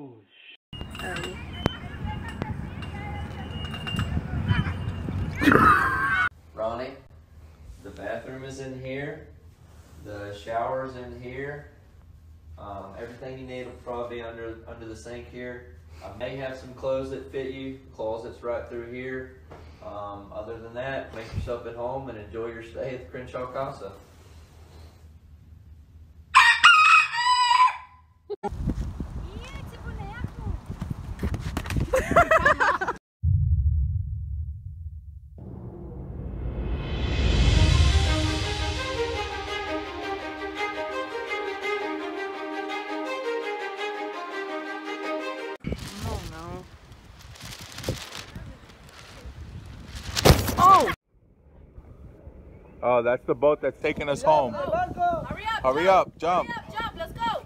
Oh, Ronnie, the bathroom is in here. The shower is in here. Everything you need will probably be under the sink here. I may have some clothes that fit you. The closet's right through here. Other than that, make yourself at home and enjoy your stay at the Crenshaw Casa. Oh, that's the boat that's taking us home. Hurry up, jump. Hurry up, jump, let's go.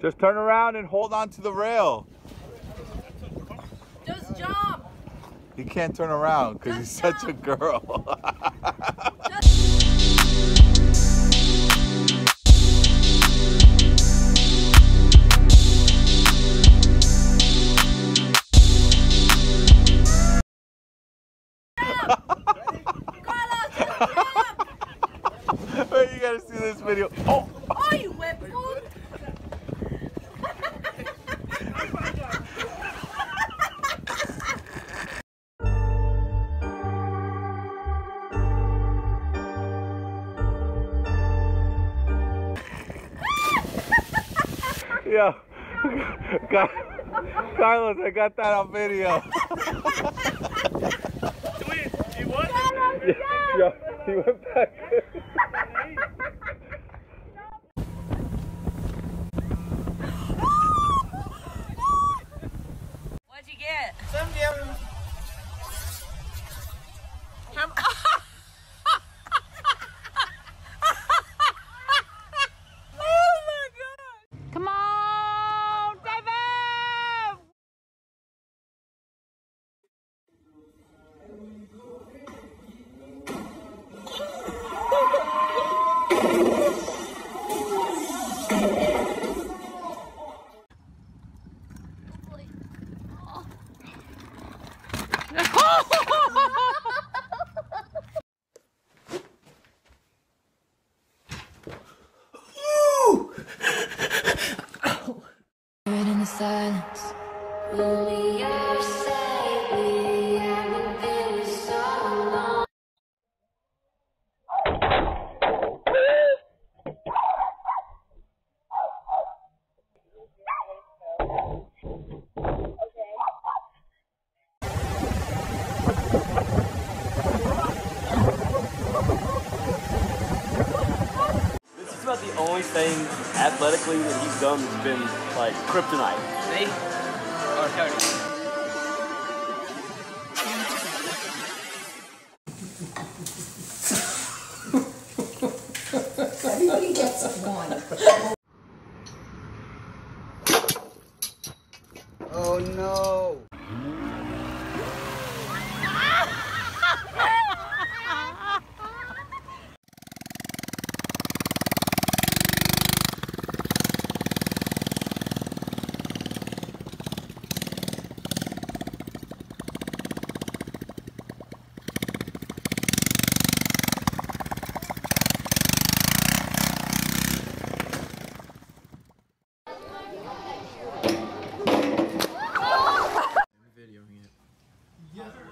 Just turn around and hold on to the rail. Just jump. He can't turn around because he's such a girl. You gotta see this video. Oh, oh, you wet food. Yo, Carlos, I got that on video. He won. Yo, he went back. Silence. When we are safe, we haven't been so long. This is about the only thing athletically that he's done that's been like kryptonite. Me? Or Cody? Everybody gets one. Oh no!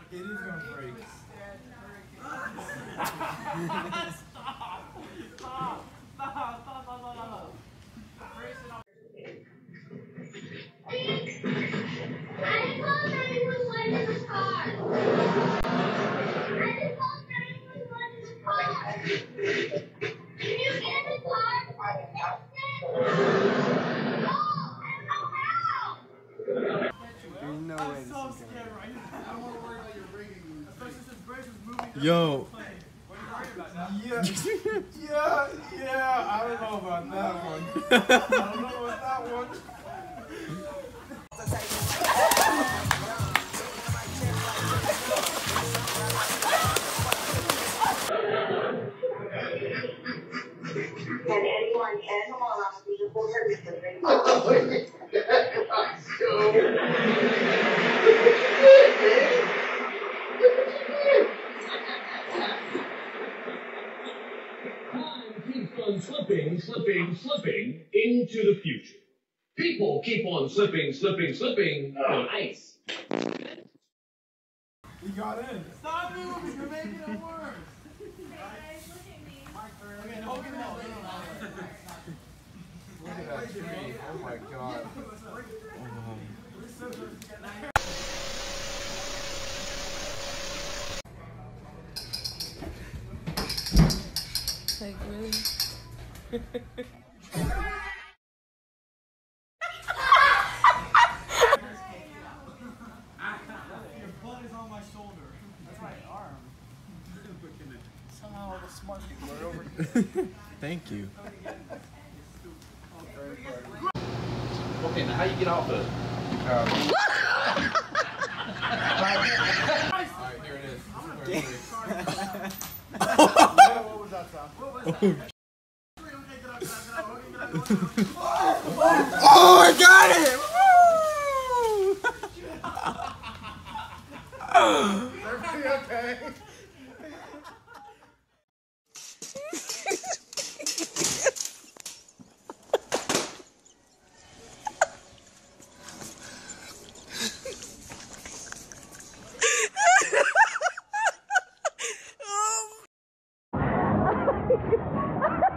It is gonna break. Stop! Stop! Stop! Stop! Stop! Yo. Yeah. Yeah, I don't know about that one. Slipping into the future. People keep on slipping on ice. We got in. Stop moving, you're making it worse. Okay, no, look at that tree. Oh my god. Like, really? Thank you. Okay, now how you get off of it? Alright, here it is. Oh, I got it! Everything okay? Ha ha ha!